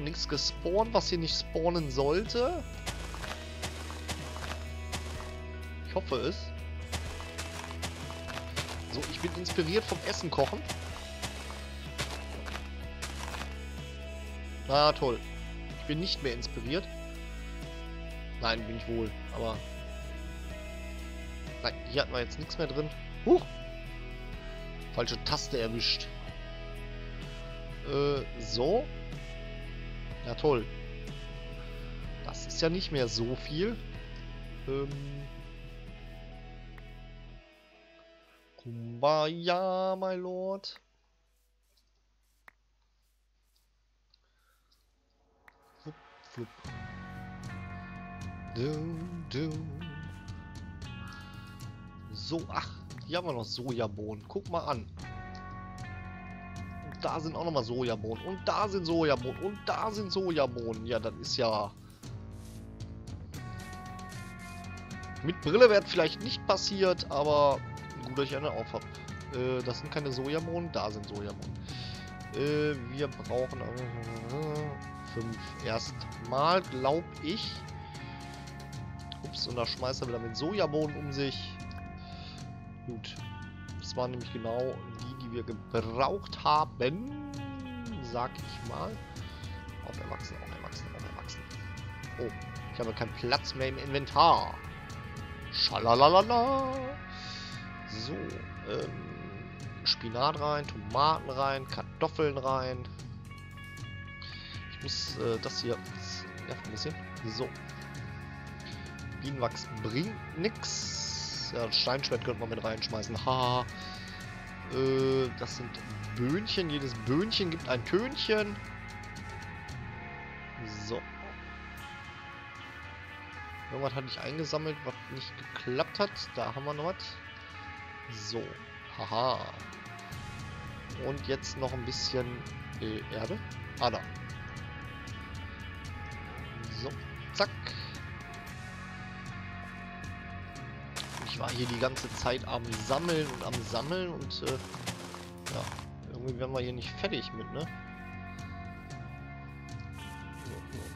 und nichts gespawnt, was hier nicht spawnen sollte. Ich hoffe es. So, ich bin inspiriert vom Essen kochen. Na toll. Ich bin nicht mehr inspiriert. Nein, bin ich wohl, aber... Nein, hier hatten wir jetzt nichts mehr drin. Huch! Falsche Taste erwischt. So. Na toll. Das ist ja nicht mehr so viel. Kumbaya, my lord. Flup, flup. Du, du. So, ach, hier haben wir noch Sojabohnen. Guck mal an. Und da sind auch nochmal Sojabohnen. Und da sind Sojabohnen. Und da sind Sojabohnen. Ja, das ist ja... Mit Brille wäre vielleicht nicht passiert, aber... Durch eine aufhabe. Das sind keine Sojabohnen, da sind Sojabohnen. Wir brauchen 5 erstmal, glaube ich. Ups, und da schmeißt er wieder mit Sojabohnen um sich. Gut, das waren nämlich genau die, die wir gebraucht haben, sag ich mal. Auf Erwachsene, auf Erwachsene, auf Erwachsene. Oh, ich habe keinen Platz mehr im Inventar. Schalalala. So, Spinat rein, Tomaten rein, Kartoffeln rein. Ich muss das hier nervt ein bisschen. So. Bienenwachs bringt nix. Ja, Steinschwert könnte man mit reinschmeißen. Haha. Das sind Böhnchen. Jedes Böhnchen gibt ein Tönchen. So. Irgendwas hatte ich eingesammelt, was nicht geklappt hat. Da haben wir noch was. So, haha. Und jetzt noch ein bisschen Erde. Ah, da. So, zack. Ich war hier die ganze Zeit am Sammeln und am Sammeln und ja, irgendwie werden wir hier nicht fertig mit, ne?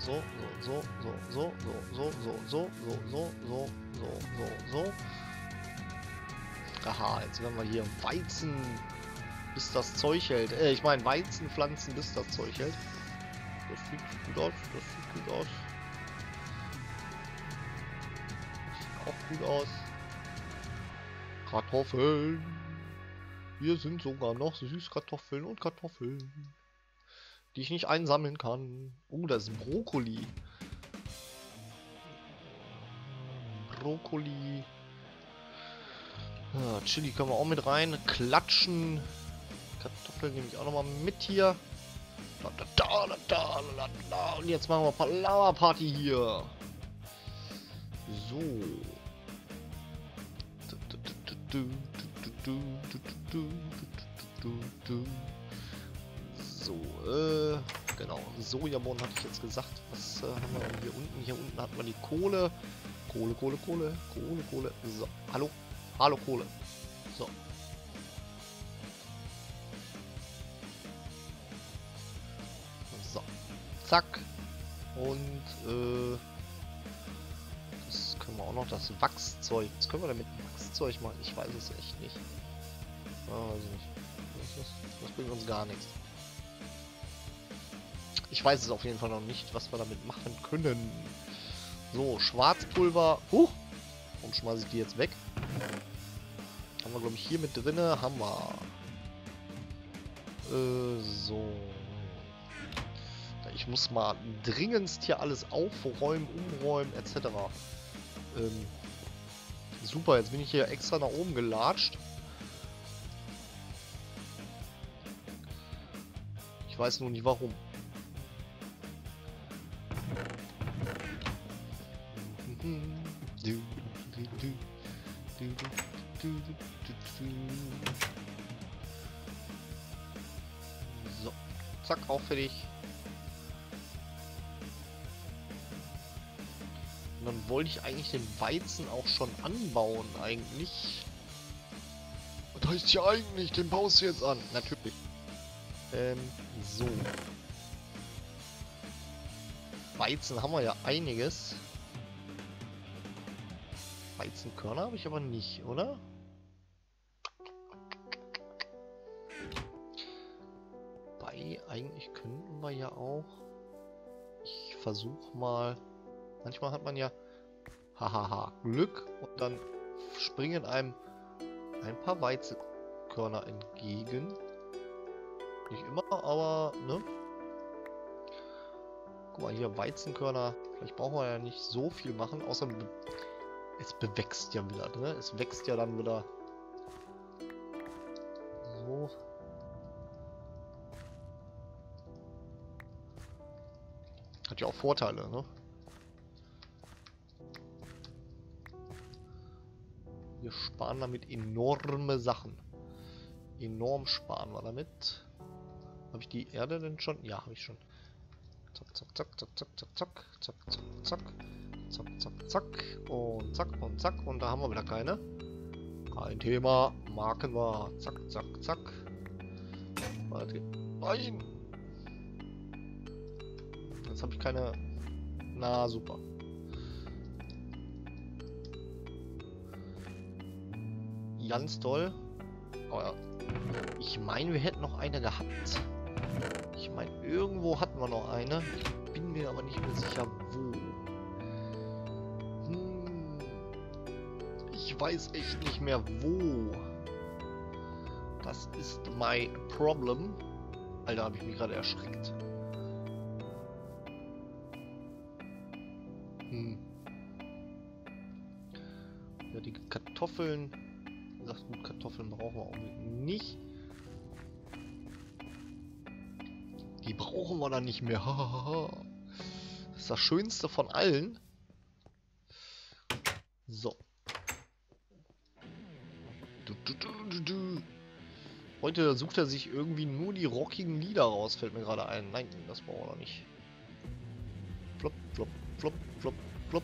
So, so, so, so, so, so, so, so, so, so, so, so, so, so. Aha, jetzt werden wir hier Weizen, bis das Zeug hält. Ich meine Weizenpflanzen, bis das Zeug hält. Das sieht gut aus, das sieht gut aus. Das sieht auch gut aus. Kartoffeln. Hier sind sogar noch Süßkartoffeln und Kartoffeln, die ich nicht einsammeln kann. Oh, das ist Brokkoli. Brokkoli. Ja, Chili können wir auch mit rein. Klatschen. Kartoffeln nehme ich auch nochmal mit hier. Da, da, da, da, da, da, da. Und jetzt machen wir ein paar Lauerparty hier. So. So, genau. Sojabohnen hatte ich jetzt gesagt. Was haben wir hier unten? Hier unten hat man die Kohle. Kohle, Kohle, Kohle. Kohle, Kohle. So, hallo. Hallo Kohle. So. So. Zack. Und das können wir auch noch, das Wachszeug. Was können wir damit Wachszeug machen? Ich weiß es echt nicht. Weiß ich nicht. Das bringt uns gar nichts. Ich weiß es auf jeden Fall noch nicht, was wir damit machen können. So, Schwarzpulver. Huch! Warum schmeiße ich die jetzt weg? Haben wir, glaube ich, hier mit drinne. Hammer. So. Ich muss mal dringendst hier alles aufräumen, umräumen, etc. Super, jetzt bin ich hier extra nach oben gelatscht. Ich weiß nur nicht warum. So, zack, auch fertig. Und dann wollte ich eigentlich den Weizen auch schon anbauen, eigentlich. Was heißt hier eigentlich? Den baust du jetzt an. Natürlich. So. Weizen haben wir ja einiges. Weizenkörner habe ich aber nicht, oder? Bei eigentlich könnten wir ja auch. Ich versuche mal. Manchmal hat man ja hahaha Glück und dann springen einem ein paar Weizenkörner entgegen. Nicht immer, aber ne? Guck mal hier, Weizenkörner. Vielleicht brauchen wir ja nicht so viel machen, außer es bewächst ja wieder, ne? Es wächst ja dann wieder. So. Hat ja auch Vorteile, ne? Wir sparen damit enorme Sachen. Enorm sparen wir damit. Habe ich die Erde denn schon? Ja, habe ich schon. Zack, zack, zack, zack, zack, zack, zack, zack, zack, zack, zack, zack, zack, und zack, und zack, und da haben wir wieder keine. Ein Thema, marken wir. Zack, zack, zack. Warte, nein! Jetzt habe ich keine... Na, super. Ganz toll. Oh ja. Ich meine, wir hätten noch eine gehabt. Ich meine, irgendwo hatten wir noch eine. Ich bin mir aber nicht mehr sicher, wo. Ich weiß echt nicht mehr, wo. Das ist mein Problem. Alter, habe ich mich gerade erschreckt. Ja, die Kartoffeln... Sagt gut, Kartoffeln brauchen wir auch nicht. Die brauchen wir dann nicht mehr. Das ist das Schönste von allen. So. Heute sucht er sich irgendwie nur die rockigen Lieder raus, fällt mir gerade ein. Nein, das brauchen wir noch nicht. Flop, flop, flop, flop, flop,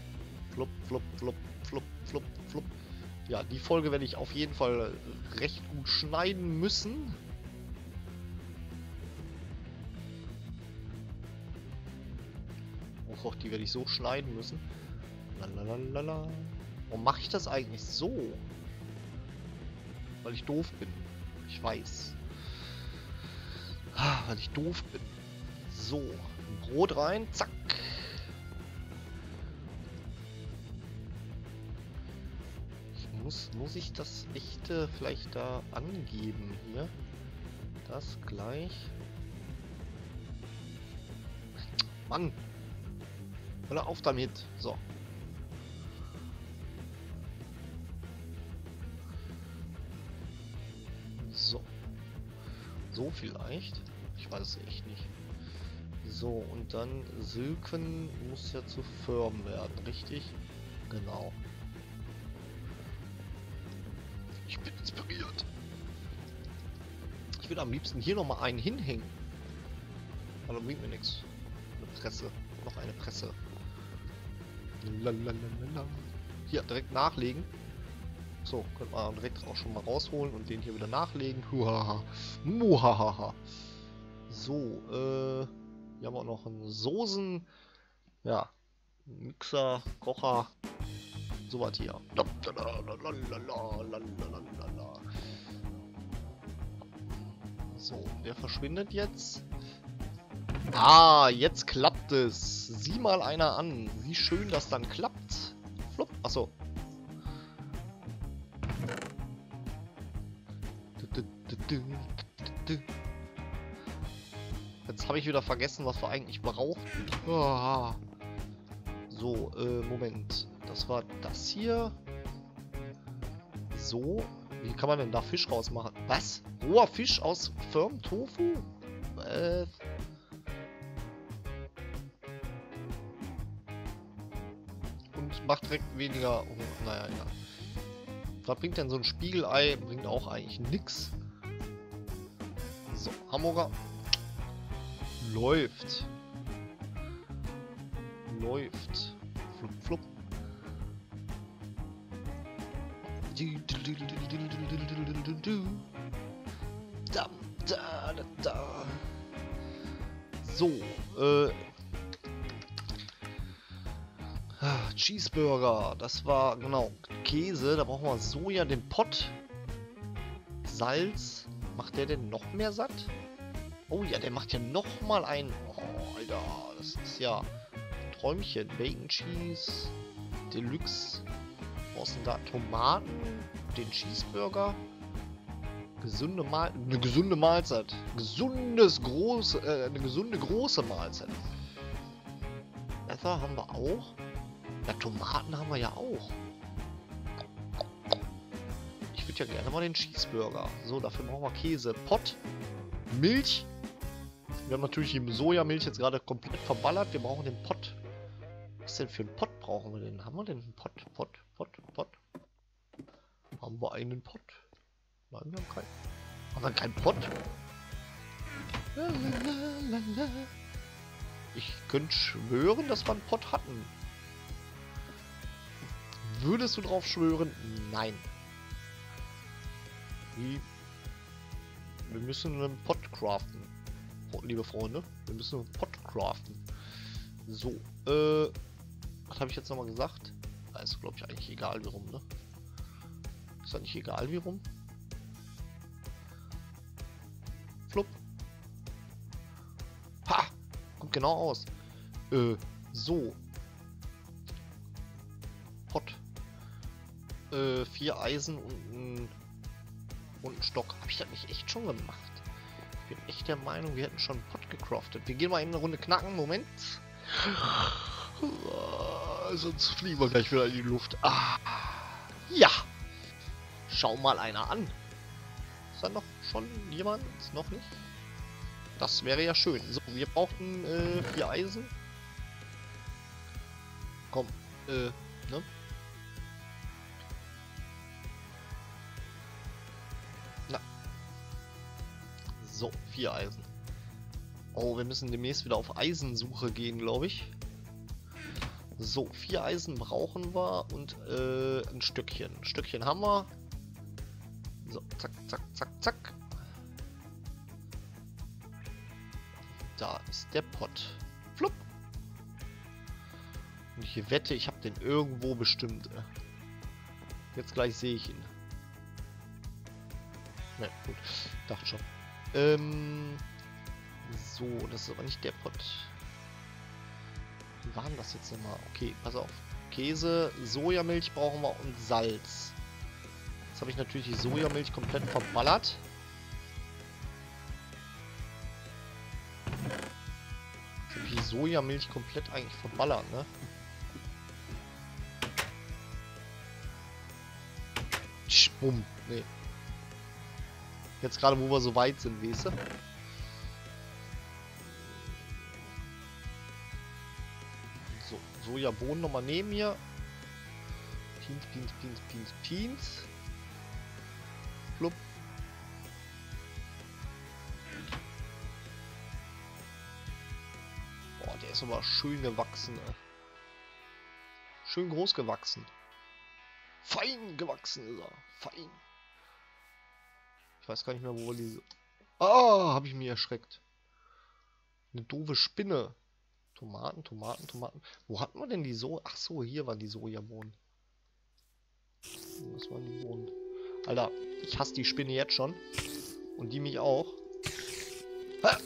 flop, flop, flop, flop, flop, flop. Ja, die Folge werde ich auf jeden Fall recht gut schneiden müssen. Och, die werde ich so schneiden müssen. Lalalala. Warum mache ich das eigentlich so? Weil ich doof bin. Ich weiß. Weil ich doof bin. So, Brot rein, zack. Muss ich das echte vielleicht da angeben hier? Das gleich. Mann! Hör auf damit! So. So. So vielleicht? Ich weiß es echt nicht. So, und dann Silken muss ja zu Firmen werden, richtig? Genau. Ich bin inspiriert. Ich würde am liebsten hier nochmal einen hinhängen. Aber da bringt mir nichts. Eine Presse. Noch eine Presse. Lalalala. Hier, direkt nachlegen. So, könnte man direkt auch schon mal rausholen und den hier wieder nachlegen. Huhaha. Muhahaha. So, hier haben wir auch noch einen Soßen. Ja. Mixer, Kocher. So was hier. So, der verschwindet jetzt. Ah, jetzt klappt es. Sieh mal einer an. Wie schön das dann klappt. Flup. Achso. Jetzt habe ich wieder vergessen, was wir eigentlich brauchten. So, Moment. Das war das hier. So. Wie kann man denn da Fisch rausmachen? Was? Roher Fisch aus Firmentofu? Und macht direkt weniger. Oh, naja, ja. Was bringt denn so ein Spiegelei? Bringt auch eigentlich nix. So, Hamburger. Läuft. Läuft. Flup, flup. So, Cheeseburger. Das war, genau, Käse. Da brauchen wir Soja, den Pott. Salz. Macht der denn noch mehr satt? Oh ja, der macht ja nochmal einen. Oh, Alter. Das ist ja Träumchen. Bacon Cheese. Deluxe. Was denn da? Tomaten. Den Cheeseburger. Eine gesunde Mahlzeit. Eine gesunde große Mahlzeit. Pfeffer haben wir auch. Ja, Tomaten haben wir ja auch. Ich würde ja gerne mal den Cheeseburger. So, dafür brauchen wir Käse. Pott. Milch. Wir haben natürlich die Sojamilch jetzt gerade komplett verballert. Wir brauchen den Pott. Was denn für einen Pott brauchen wir denn? Haben wir denn einen Pott? Pott. Haben wir einen Pott? Nein, wir haben keinen. Haben wir keinen Pott? Lalalala. Ich könnte schwören, dass wir einen Pott hatten. Würdest du drauf schwören? Nein. Wir müssen einen Pott craften. Liebe Freunde, wir müssen einen Pott craften. So, was habe ich jetzt nochmal gesagt? Da ist, glaube ich, eigentlich egal wie rum, ne? Ist eigentlich egal wie rum? Flupp. Ha! Kommt genau aus. So. Pott. 4 Eisen und einen Stock. Habe ich das nicht echt schon gemacht? Ich bin echt der Meinung, wir hätten schon einen Pott gecraftet. Wir gehen mal eben eine Runde knacken. Moment. Sonst fliegen wir gleich wieder in die Luft. Ah. Ja. Schau mal einer an. Ist da noch schon jemand? Noch nicht? Das wäre ja schön. So, wir brauchen 4 Eisen. Komm, ne? Na. So, 4 Eisen. Oh, wir müssen demnächst wieder auf Eisensuche gehen, glaube ich. So, 4 Eisen brauchen wir und ein Stückchen. Ein Stückchen haben wir. So, zack, zack, zack, zack. Da ist der Pott. Flupp. Und ich wette, ich habe den irgendwo bestimmt. Jetzt gleich sehe ich ihn. Na gut, dachte schon. So, das ist aber nicht der Pott. Wie war denn das jetzt nochmal? Okay, pass auf. Käse, Sojamilch brauchen wir und Salz. Jetzt habe ich natürlich die Sojamilch komplett verballert. Jetzt habe ich die Sojamilch komplett eigentlich verballert, ne? Bumm, ne. Jetzt gerade, wo wir so weit sind, weißt du? So, Sojabohnen nochmal neben mir. Pins. Flupp. Boah, der ist aber schön gewachsen, ey. Schön groß gewachsen. Fein gewachsen ist er. Fein. Ich weiß gar nicht mehr, wo wir diese... Ah, habe ich mich erschreckt. Eine doofe Spinne. Tomaten. Wo hatten wir denn die Soja? Ach so, hier waren die Sojabohnen. Das waren die Bohnen. Alter, ich hasse die Spinne jetzt schon. Und die mich auch. Ha!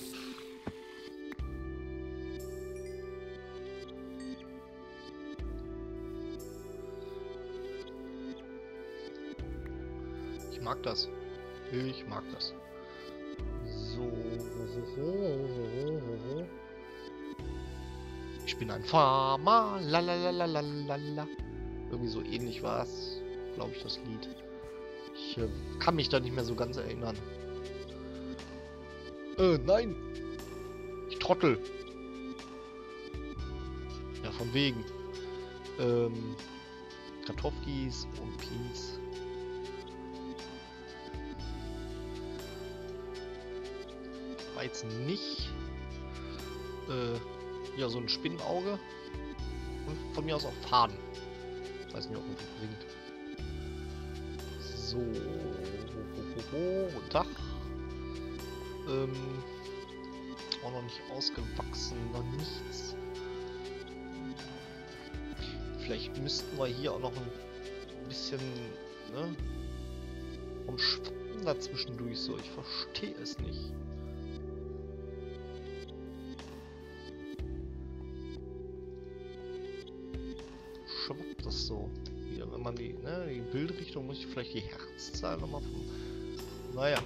Ich mag das. So. Ich bin ein Farmer. Lalalalalalala. Irgendwie so ähnlich war es, glaube ich, das Lied. Ich kann mich da nicht mehr so ganz erinnern. Nein! Ich trottel! Ja, von wegen. Kartoffelkies und Peas. Weizen nicht. Ja, so ein Spinnenauge. Und von mir aus auch Faden. Ich weiß nicht, ob man das bringt. So. Guten Tag. Auch noch nicht ausgewachsen, noch nichts. Vielleicht müssten wir hier auch noch ein bisschen, ne, umschwimmen dazwischendurch so. Ich verstehe es nicht. Schwappt das so. Hier, wenn man die, ne, die Bildrichtung, muss ich vielleicht die Herzzahl nochmal vom... Naja.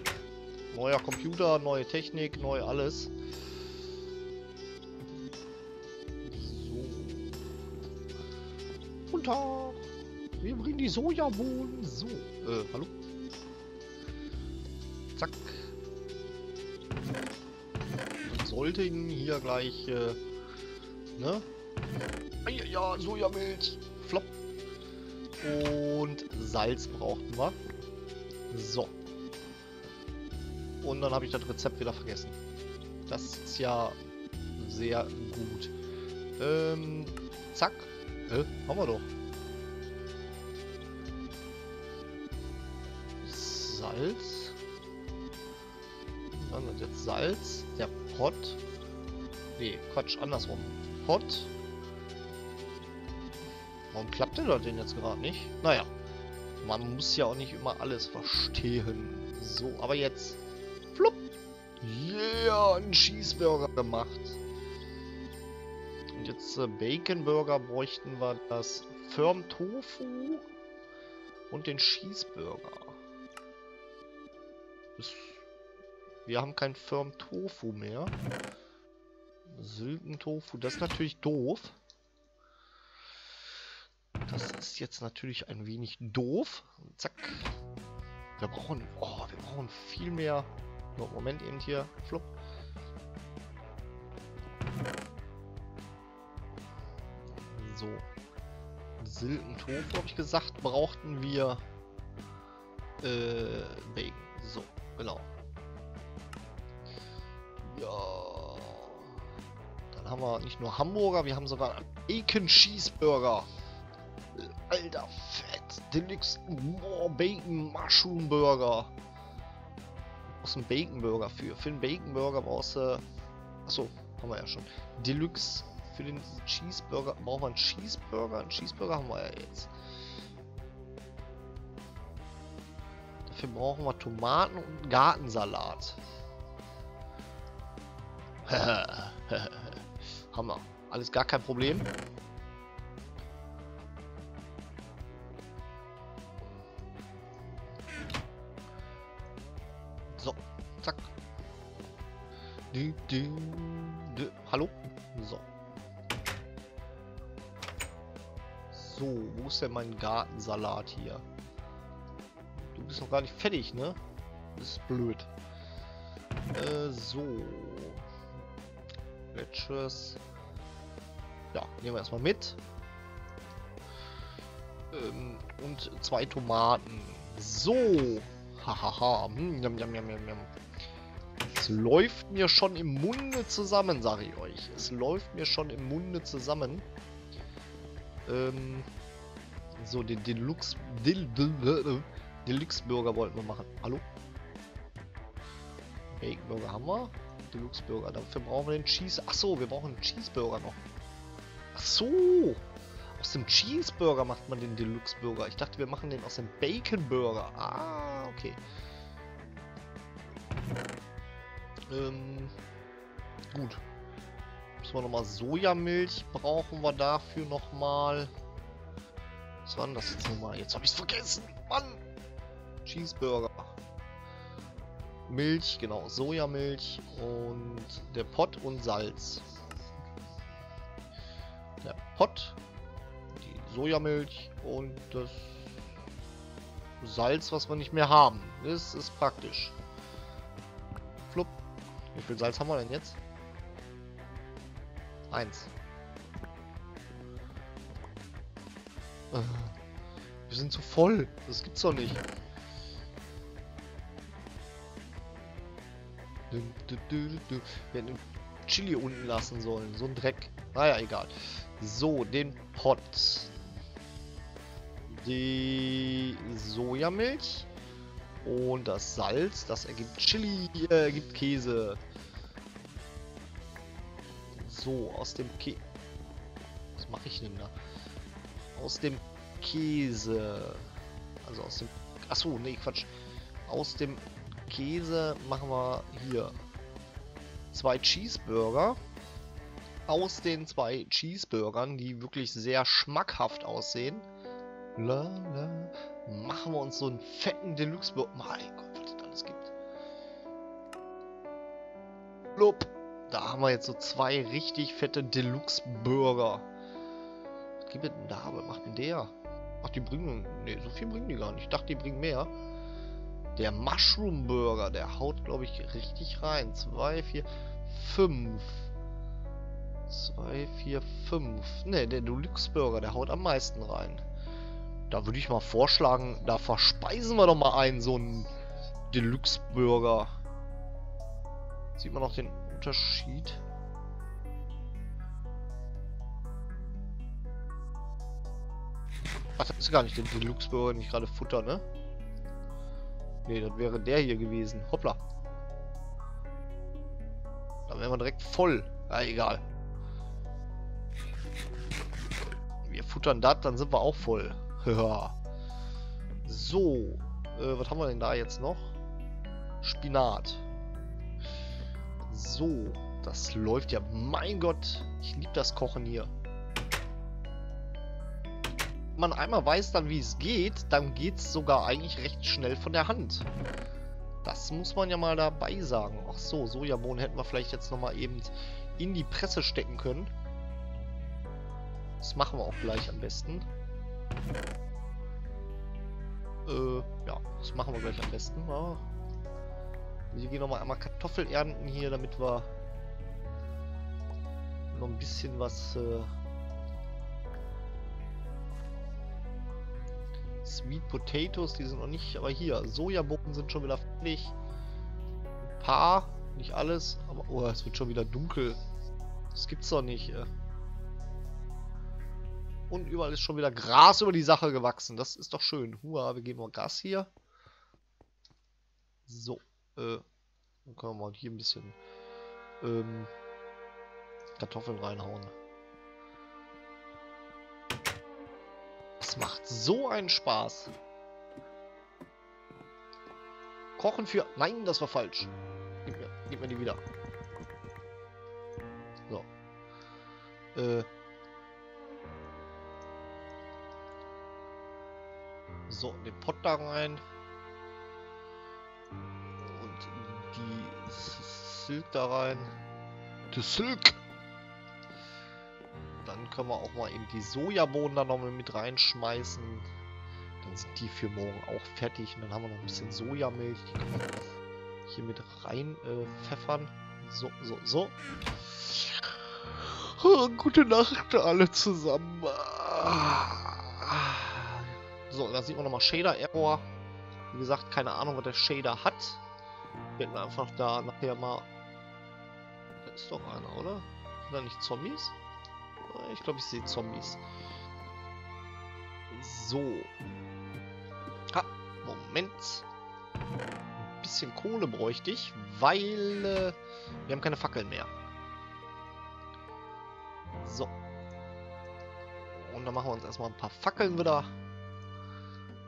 Neuer Computer, neue Technik, neu alles. So. Runter! Wir bringen die Sojabohnen. So. Hallo? Zack. Ich sollte ihn hier gleich, ne? Ja, Sojamilch. Flop. Und Salz brauchten wir. So. Und dann habe ich das Rezept wieder vergessen. Das ist ja sehr gut. Zack. Haben wir doch. Salz. Dann wird jetzt Salz. Der Pot. Nee, Quatsch, andersrum. Pot. Warum klappt der denn jetzt gerade nicht? Naja. Man muss ja auch nicht immer alles verstehen. So, aber jetzt. Flupp. Yeah, einen Cheeseburger gemacht. Und jetzt Baconburger bräuchten wir das Firm-Tofu und den Cheeseburger. Wir haben kein Firm-Tofu mehr. Sülpentofu, das ist natürlich doof. Das ist jetzt natürlich ein wenig doof. Zack. Wir brauchen viel mehr... Moment eben hier. Flupp. So. Silbentofu, habe ich gesagt, brauchten wir Bacon. So, genau. Ja. Dann haben wir nicht nur Hamburger, wir haben sogar einen Bacon Cheeseburger. Alter Fett. Deluxe Bacon Mushroom Burger. Einen Baconburger für. Für den Baconburger brauchst du... Achso, haben wir ja schon. Deluxe. Für den Cheeseburger brauchen wir einen Cheeseburger. Einen Cheeseburger haben wir ja jetzt. Dafür brauchen wir Tomaten und Gartensalat. Hammer. Alles gar kein Problem. Hallo? So. So, wo ist denn mein Gartensalat hier? Du bist noch gar nicht fertig, ne? Das ist blöd. So. Let's. Ja, nehmen wir erstmal mit. Und 2 Tomaten. So. Hahaha. Yum, yum, yum, yum, yum. Es läuft mir schon im Munde zusammen, sage ich euch. Es läuft mir schon im Munde zusammen. So, den Deluxe-Burger wollten wir machen. Hallo? Bacon-Burger haben wir. Deluxe-Burger. Dafür brauchen wir den Cheese... Achso, wir brauchen einen Cheeseburger noch. Achso! Aus dem Cheeseburger macht man den Deluxe-Burger. Ich dachte, wir machen den aus dem Bacon-Burger. Ah, okay. Gut. Müssen wir nochmal Sojamilch brauchen wir dafür nochmal. Was war denn das jetzt nochmal? Jetzt habe ich es vergessen. Mann! Cheeseburger. Milch, genau. Sojamilch und der Pott und Salz. Der Pott, die Sojamilch und das Salz, was wir nicht mehr haben. Das ist praktisch. Flupp. Wie viel Salz haben wir denn jetzt? 1. Wir sind zu voll. Das gibt's doch nicht. Wir hätten Chili unten lassen sollen. So ein Dreck. Naja, egal. So, den Pot. Die Sojamilch. Und das Salz. Das ergibt Chili, ergibt Käse. So, aus dem Käse... Was mache ich denn da? aus dem Käse. Also aus dem... Achso, nee, Quatsch. Aus dem Käse machen wir hier 2 Cheeseburger. Aus den 2 Cheeseburgern, die wirklich sehr schmackhaft aussehen, machen wir uns so einen fetten Deluxe-Burger. Mein Gott, was es alles gibt. Blub. Da haben wir jetzt so 2 richtig fette Deluxe-Burger. Was gibt es denn da? Was macht denn der? Ach, die bringen... Ne, so viel bringen die gar nicht. Ich dachte, die bringen mehr. Der Mushroom-Burger, der haut, glaube ich, richtig rein. 2, 4, 5. 2, 4, 5. Ne, der Deluxe-Burger, der haut am meisten rein. Da würde ich mal vorschlagen, da verspeisen wir doch mal einen, so einen Deluxe-Burger. Sieht man noch den Unterschied? Ach, das ist gar nicht der Deluxe-Burger, den ich gerade futter, ne? Ne, das wäre der hier gewesen. Hoppla. Da wären wir direkt voll. Ja, egal. Wir futtern das, dann sind wir auch voll. So. Was haben wir denn da jetzt noch? Spinat. So. Das läuft ja. Mein Gott. Ich liebe das Kochen hier. Wenn man einmal weiß dann, wie es geht, dann geht es sogar eigentlich recht schnell von der Hand. Das muss man ja mal dabei sagen. Ach so, Sojabohnen hätten wir vielleicht jetzt nochmal eben in die Presse stecken können. Das machen wir auch gleich am besten. Ja, das machen wir gleich am besten. Ja. Wir gehen nochmal einmal Kartoffel ernten hier, damit wir noch ein bisschen was... Sweet Potatoes, die sind noch nicht, aber hier, Sojabohnen sind schon wieder fertig. Ein paar, nicht alles, aber, oh, es wird schon wieder dunkel. Das gibt's doch nicht. Und überall ist schon wieder Gras über die Sache gewachsen, das ist doch schön. Hua, wir geben mal Gas hier. So, dann können wir mal hier ein bisschen Kartoffeln reinhauen. Das macht so einen Spaß. Kochen für... Nein, das war falsch. Gib mir die wieder. So. So, den Pott da rein. Und die Silk da rein. Die Silk! Dann können wir auch mal eben die Sojabohnen da nochmal mit reinschmeißen. Dann sind die für morgen auch fertig. Und dann haben wir noch ein bisschen Sojamilch. Die können wir hier mit rein pfeffern. So. Oh, gute Nacht alle zusammen. So, da sieht man nochmal Shader-Error. Wie gesagt, keine Ahnung, was der Shader hat. Wir werden einfach da nachher mal... Da ist doch einer, oder? Sind da nicht Zombies? Ich glaube, ich sehe Zombies. So. Ha, Moment. Ein bisschen Kohle bräuchte ich, weil wir haben keine Fackeln mehr. So. Und dann machen wir uns erstmal ein paar Fackeln wieder.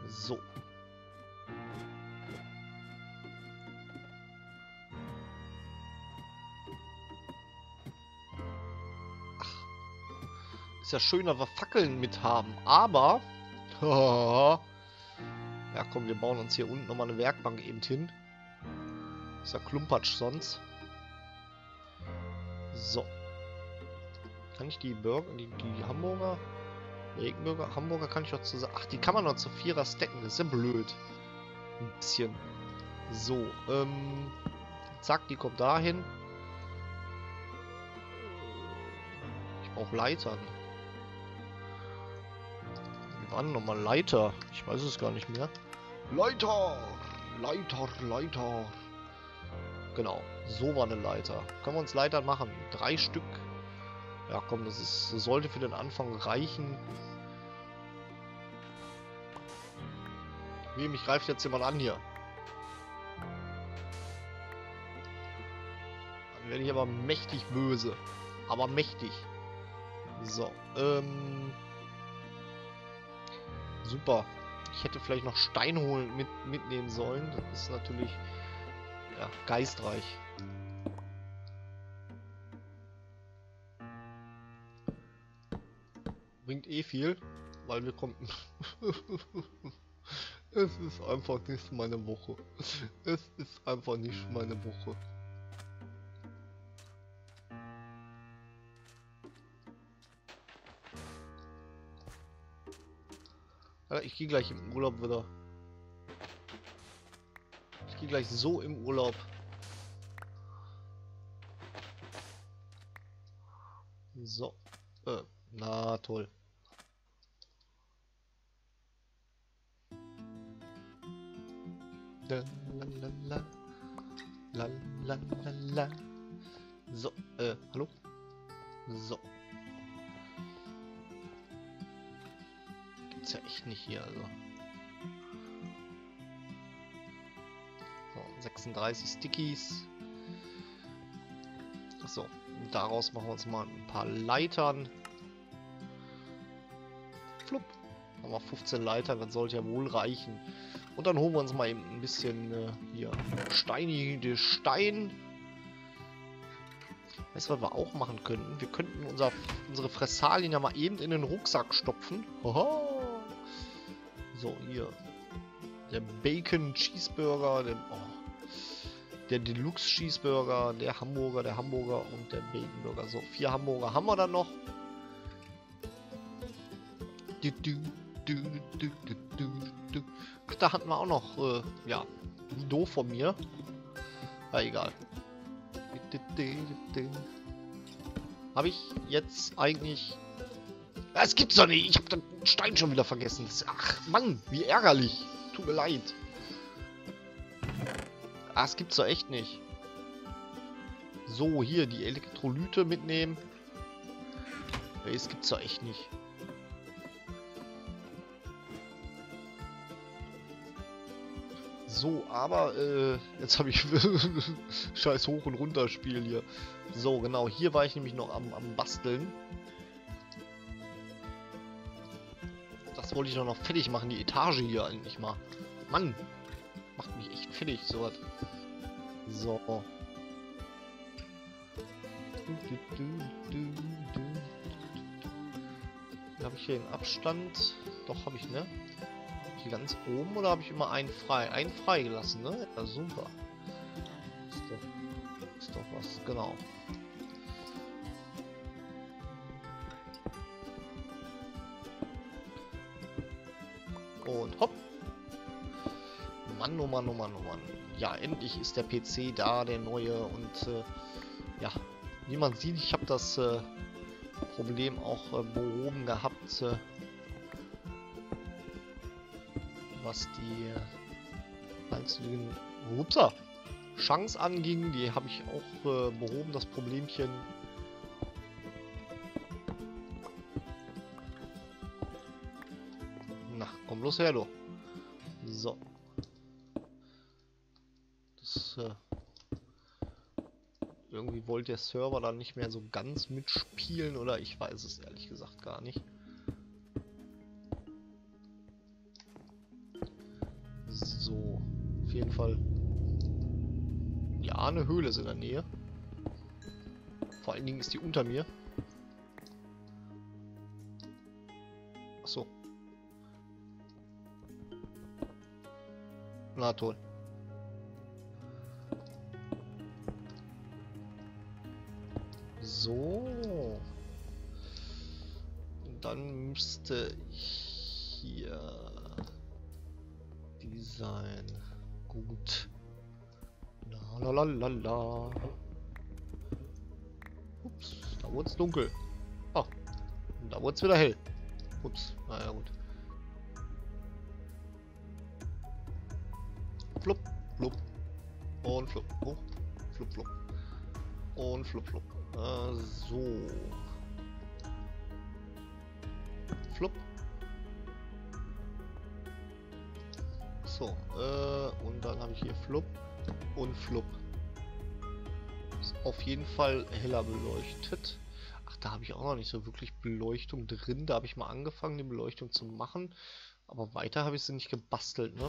So. Ist ja schön, dass wir Fackeln mit haben, aber ja komm, wir bauen uns hier unten nochmal eine Werkbank eben hin. Ist ja Klumpatsch sonst. So. Kann ich die Burger, die Hamburger? Regenburger, Hamburger kann ich doch zusammen. Ach, die kann man noch zu 4er stacken, das ist ja blöd. Ein bisschen. So, zack, die kommt dahin. Ich brauche Leitern. An, nochmal Leiter. Ich weiß es gar nicht mehr. Leiter. Genau, so war eine Leiter. Können wir uns Leitern machen? 3 Stück. Ja komm, das ist, sollte für den Anfang reichen. Wie, mich greift jetzt jemand an hier. Dann werde ich aber mächtig böse. Aber mächtig. So, Super. Ich hätte vielleicht noch Stein holen mitnehmen sollen. Das ist natürlich ja, geistreich. Bringt eh viel, weil wir kommen. Es ist einfach nicht meine Woche. Es ist einfach nicht meine Woche. Ich gehe gleich im Urlaub wieder. Ich gehe gleich so im Urlaub. So. Na toll. So, hallo? So. Gibt's ja echt nicht hier, also. So, 36 Stickies. Achso, daraus machen wir uns mal ein paar Leitern. Flupp. Haben wir 15 Leitern, das sollte ja wohl reichen. Und dann holen wir uns mal eben ein bisschen hier steinige Stein. Weißt du, was wir auch machen könnten? Wir könnten unsere Fressalien ja mal eben in den Rucksack stopfen. Hoho. So, hier. Der Bacon Cheeseburger, der Deluxe Cheeseburger, der Hamburger und der Bacon Burger. So, 4 Hamburger haben wir dann noch. Ach, da hatten wir auch noch, ja, doof von mir. Na, egal. Habe ich jetzt eigentlich... Es gibt's doch nicht! Ich habe den Stein schon wieder vergessen. Ach, Mann, wie ärgerlich. Tut mir leid. Ah, es gibt's doch echt nicht. So, hier, die Elektrolyte mitnehmen. Ey, es gibt's doch echt nicht. So, aber jetzt habe ich scheiß Hoch- und Runterspiel hier. So, genau, hier war ich nämlich noch am Basteln. Das wollte ich doch noch fertig machen, die Etage hier eigentlich mal. Mann, macht mich echt fertig, sowas. So. Habe ich hier den Abstand? Doch, habe ich, ne? Ganz oben oder habe ich immer einen frei? Einen frei gelassen, ne? Ja, super. Ist doch was, genau. Und hopp. Mann, oh Mann, oh Mann, oh Mann. Ja, endlich ist der PC da, der neue. Und ja, wie man sieht, ich habe das Problem auch behoben gehabt. Was die einzelnen Chance anging, die habe ich auch behoben, das Problemchen. Na, komm bloß her, du. So. Das, irgendwie wollte der Server dann nicht mehr so ganz mitspielen, oder ich weiß es ehrlich gesagt gar nicht. So, auf jeden Fall. Ja, eine Höhle ist in der Nähe. Vor allen Dingen ist die unter mir. Achso. Na toll. So. Und dann müsste ich hier... sein. Gut. La la la la. Ups, da wurde es dunkel. Ah, und da wurde es wieder hell. Ups, naja gut. Flup, flup. Und flup. Hoch. Flup, flup. Und flup, flup. So. Flup. So, und dann habe ich hier Flup und Flup. Ist auf jeden Fall heller beleuchtet. Ach, da habe ich auch noch nicht so wirklich Beleuchtung drin. Da habe ich mal angefangen, die Beleuchtung zu machen. Aber weiter habe ich sie nicht gebastelt, ne?